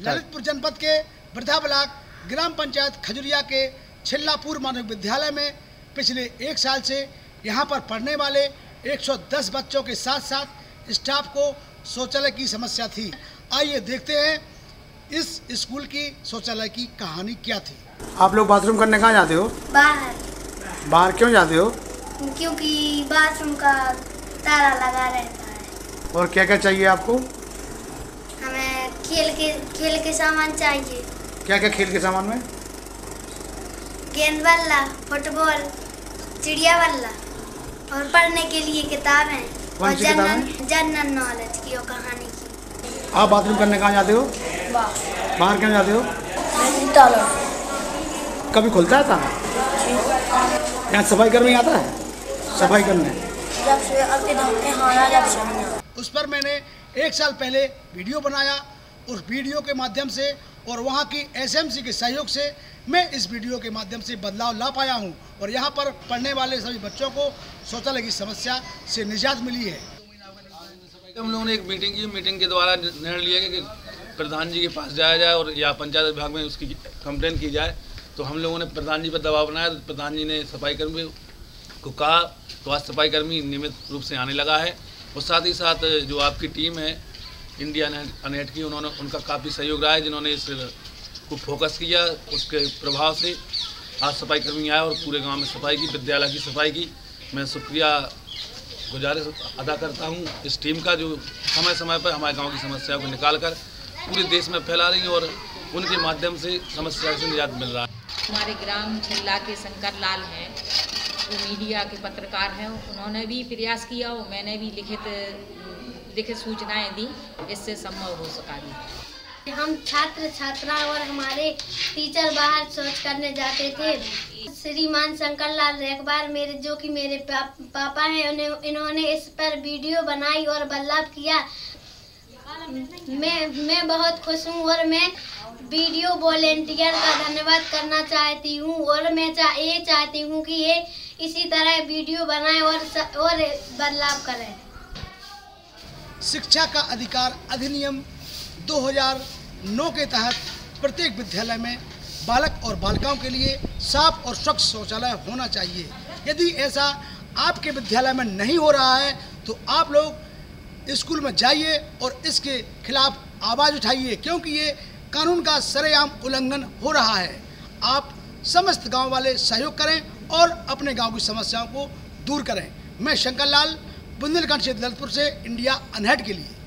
ललितपुर जनपद के बिरधा ब्लॉक ग्राम पंचायत खजूरिया के छल्लापुर माध्यमिक विद्यालय में पिछले एक साल से यहाँ पर पढ़ने वाले 110 बच्चों के साथ साथ स्टाफ को शौचालय की समस्या थी। आइए देखते हैं इस स्कूल की शौचालय की कहानी क्या थी। आप लोग बाथरूम करने कहाँ जाते हो? बाहर। बाहर क्यों जाते हो? क्योंकि बाथरूम का ताला लगा रहता है। और क्या क्या चाहिए आपको? हमें खेल के सामान चाहिए। क्या क्या खेल के सामान में? गेंद बल्ला, फुटबॉल, चिड़िया बल्ला और पढ़ने के लिए किताबें और जनरल नॉलेज की और कहानी की। आप बाथरूम करने कहाँ जाते हो? बाहर क्यों जाते हो? ताला कभी खुलता है? ताला यहाँ सफाई करने आता है। सफाई करने उस पर मैंने एक साल पहले वीडियो बनाया। उस वीडियो के माध्यम से और वहाँ की एसएमसी के सहयोग से मैं इस वीडियो के माध्यम से बदलाव ला पाया हूँ और यहाँ पर पढ़ने वाले सभी बच्चों को शौचालय की समस्या से निजात मिली है। हम लोगों ने एक मीटिंग की, मीटिंग के द्वारा निर्णय लिया कि प्रधान जी के पास जाया जाए और या पंचायत विभाग में उसकी कंप्लेंट की जाए। तो हम लोगों ने प्रधान जी पर दबाव बनाया। तो प्रधान जी ने सफाई कर्मी को कहा, तो आज सफाईकर्मी नियमित रूप से आने लगा है। और साथ ही साथ जो आपकी टीम है इंडिया अनहेट की, उन्होंने उनका काफ़ी सहयोग रहा है, जिन्होंने इस को फोकस किया। उसके प्रभाव से आज सफाई कर्मी आया और पूरे गांव में सफाई की, विद्यालय की सफाई की। मैं शुक्रिया गुजारिश अदा करता हूं इस टीम का, जो समय समय पर हमारे गांव की समस्याओं को निकालकर पूरे देश में फैला रही है और उनके माध्यम से समस्या से निजात मिल रहा है। हमारे ग्राम जिला के शंकरलाल हैं, वो मीडिया के पत्रकार हैं। उन्होंने भी प्रयास किया और मैंने भी लिखित सूचनाएं दी, इससे संभव हो सका है। हम छात्र छात्रा और हमारे टीचर बाहर शौच करने जाते थे। श्रीमान शंकरलाल रेखबार मेरे जो कि मेरे पापा हैं, इन्होंने इस पर वीडियो बनाई और बदलाव किया। मैं बहुत खुश हूँ और मैं वीडियो वॉलेंटियर का धन्यवाद करना चाहती हूँ और मैं ये चाहती हूँ कि ये इसी तरह वीडियो बनाए और बदलाव करें। शिक्षा का अधिकार अधिनियम 2009 के तहत प्रत्येक विद्यालय में बालक और बालिकाओं के लिए साफ और स्वच्छ शौचालय होना चाहिए। यदि ऐसा आपके विद्यालय में नहीं हो रहा है तो आप लोग स्कूल में जाइए और इसके खिलाफ आवाज़ उठाइए, क्योंकि ये कानून का सरेआम उल्लंघन हो रहा है। आप समस्त गांव वाले सहयोग करें और अपने गांव की समस्याओं को दूर करें। मैं शंकरलाल पुनिलकांक्षी लनपुर से इंडिया अनहेट के लिए।